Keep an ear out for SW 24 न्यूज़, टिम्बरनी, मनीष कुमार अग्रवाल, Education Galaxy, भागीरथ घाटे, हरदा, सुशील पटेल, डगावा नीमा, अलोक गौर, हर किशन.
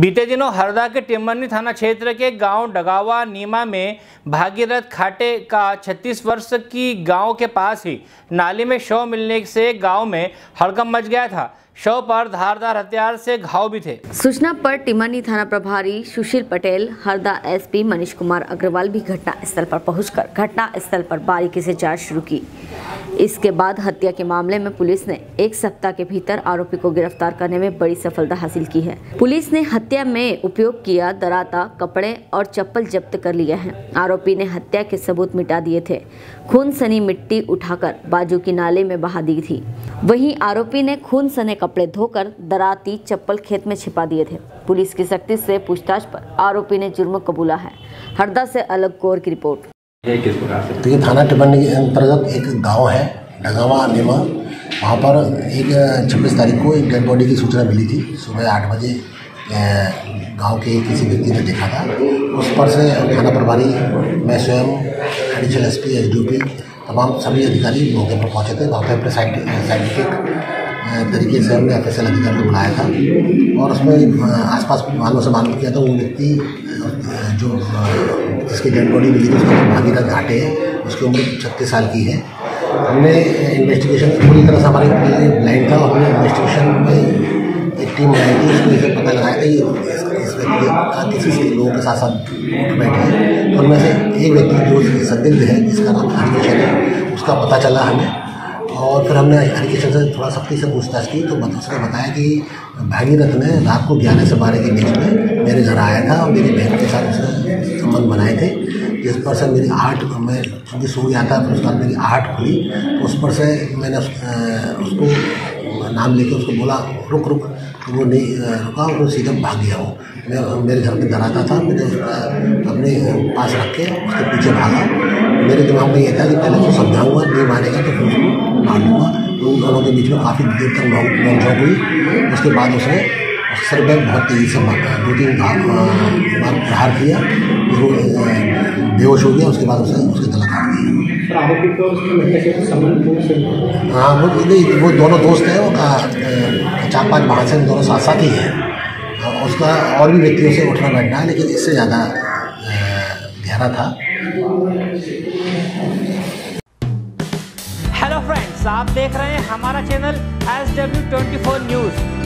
बीते दिनों हरदा के टिम्बरनी थाना क्षेत्र के गांव डगावा नीमा में भागीरथ घाटे का 36 वर्ष की गांव के पास ही नाली में शव मिलने से गांव में हड़कंप मच गया था। शव पर धारदार हथियार से घाव भी थे। सूचना पर टिम्बरनी थाना प्रभारी सुशील पटेल, हरदा एसपी मनीष कुमार अग्रवाल भी घटना स्थल पर पहुंचकर घटना स्थल पर बारीकी से जांच शुरू की। इसके बाद हत्या के मामले में पुलिस ने 1 सप्ताह के भीतर आरोपी को गिरफ्तार करने में बड़ी सफलता हासिल की है। पुलिस ने हत्या में उपयोग किया दराता, कपड़े और चप्पल जब्त कर लिए हैं। आरोपी ने हत्या के सबूत मिटा दिए थे। खून सनी मिट्टी उठाकर बाजू की नाले में बहा दी थी। वहीं आरोपी ने खून सने कपड़े धोकर दराती, चप्पल खेत में छिपा दिए थे। पुलिस की सख्ती से पूछताछ पर आरोपी ने जुर्म कबूला है। हरदा से अलोक गौर की रिपोर्ट। तो ये थाना टिम्बरनी के अंतर्गत एक गांव है डगावा नीमा, वहाँ पर एक 26 तारीख को एक डेड बॉडी की सूचना मिली थी। सुबह 8 बजे गांव के किसी व्यक्ति ने देखा था। उस पर से थाना प्रभारी, मैं स्वयं, एडिशनल एसपी, एसडीओपी, तमाम सभी अधिकारी मौके पर पहुँचे थे। वहाँ पर अपने साइंटिफिक तरीके से हमने एफएसएल अधिकारी को बुलाया था और उसमें आसपास मालूम से मालूम किया था वो व्यक्ति जो इसकी डेड बॉडी मिली थी उसका भागीरथ घाटे है। उसकी उम्र 36 साल की है। हमने इन्वेस्टिगेशन पूरी तरह से हमारे ब्लाइंड था। हमने इन्वेस्टिगेशन में एक टीम बनाई थी। उसमें ये पता लगाया कि इस व्यक्ति किसी लोगों के साथ साथ बैठे हैं। उनमें से एक व्यक्ति जो संदिग्ध है, जिसका नाम हर किशन है, उसका पता चला हमें। और फिर हमने हर किशन से थोड़ा सख्ती से पूछताछ की तो उसने बताया कि भागीरथ ने रात को 11 से 12 के बीच में मेरे घर आया था और मेरी बहन के साथ उसने संबंध बनाए थे। जिस पर से मेरी 8 मैं चूँकि सो गया था, फिर उसके बाद मेरी 8 खुली तो उस पर से मैंने उसको नाम लेके उसको बोला रुक, तो वो नहीं रुका और सीधा भाग गया। वो मैं मेरे घर में डराता था, मैंने अपने पास रख के उसके पीछे भागा। मेरे दिमाग में ये था कि पहले उसको समझाऊँगा, नहीं मानेगा तो फिर उसको मार लूँगा। उन दोनों के बीच में काफ़ी देर तक नोकझोंक हुई। उसके बाद उसने सर पर बहुत तेज़ी से मारा, 2-3 बार प्रहार किया, वो बेहोश हो गया। उसके बाद उसके गला काट दिया। हाँ, वो दोनों दोस्त हैं। वो 4-5 बाहर से दोनों साथ ही हैं। उसका और भी व्यक्तियों से उठना बैठना है, लेकिन इससे ज़्यादा गहरा था। हेलो फ्रेंड्स, आप देख रहे हैं हमारा चैनल SW 24 न्यूज़।